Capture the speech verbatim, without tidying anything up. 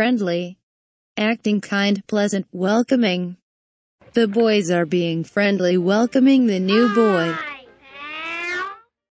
friendly, acting kind, pleasant, welcoming. The boys are being friendly, welcoming the new boy.